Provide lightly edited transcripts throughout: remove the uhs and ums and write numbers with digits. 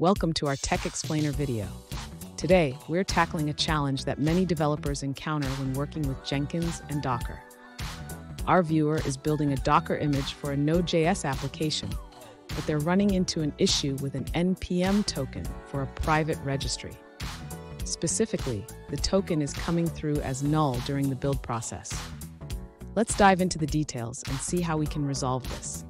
Welcome to our Tech Explainer video. Today, we're tackling a challenge that many developers encounter when working with Jenkins and Docker. Our viewer is building a Docker image for a Node.js application, but they're running into an issue with an NPM token for a private registry. Specifically, the token is coming through as null during the build process. Let's dive into the details and see how we can resolve this.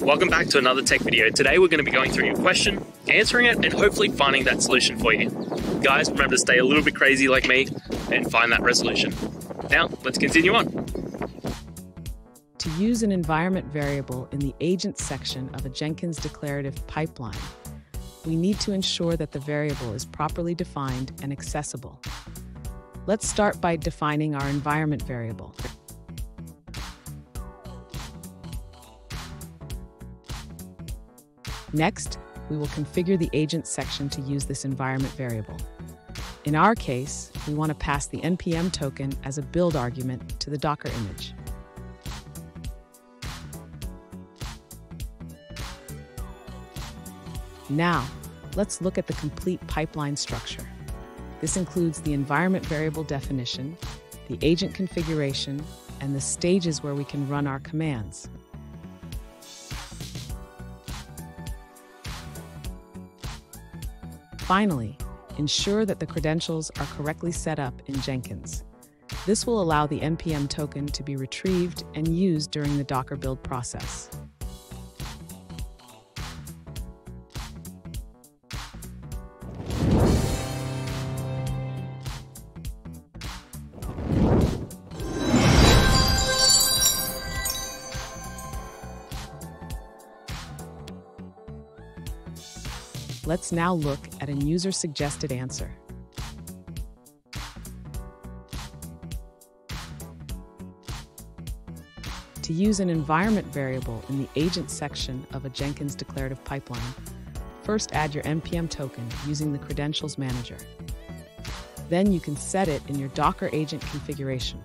Welcome back to another tech video. Today we're going to be going through your question, answering it, and hopefully finding that solution for you. Guys, remember to stay a little bit crazy like me and find that resolution. Now, let's continue on. To use an environment variable in the agent section of a Jenkins declarative pipeline, we need to ensure that the variable is properly defined and accessible. Let's start by defining our environment variable. Next, we will configure the agent section to use this environment variable. In our case, we want to pass the NPM token as a build argument to the Docker image. Now, let's look at the complete pipeline structure. This includes the environment variable definition, the agent configuration, and the stages where we can run our commands. Finally, ensure that the credentials are correctly set up in Jenkins. This will allow the NPM token to be retrieved and used during the Docker build process. Let's now look at a user-suggested answer. To use an environment variable in the agent section of a Jenkins declarative pipeline, first add your NPM token using the credentials manager. Then you can set it in your Docker agent configuration.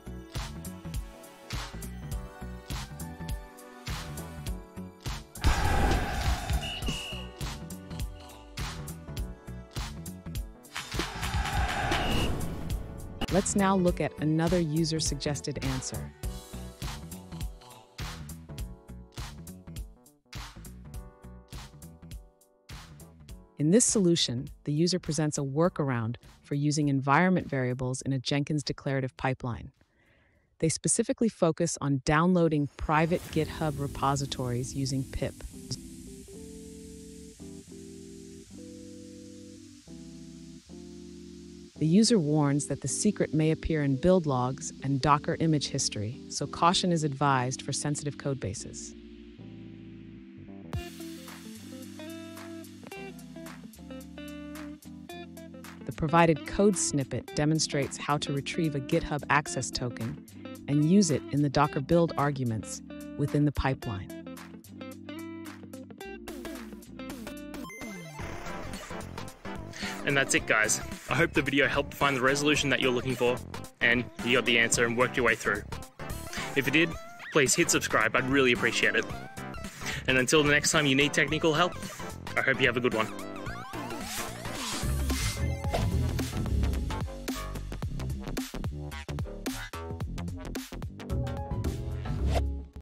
Let's now look at another user-suggested answer. In this solution, the user presents a workaround for using environment variables in a Jenkins declarative pipeline. They specifically focus on downloading private GitHub repositories using pip. The user warns that the secret may appear in build logs and Docker image history, so caution is advised for sensitive codebases. The provided code snippet demonstrates how to retrieve a GitHub access token and use it in the Docker build arguments within the pipeline. And that's it, guys. I hope the video helped find the resolution that you're looking for and you got the answer and worked your way through. If it did, please hit subscribe. I'd really appreciate it. And until the next time you need technical help, I hope you have a good one.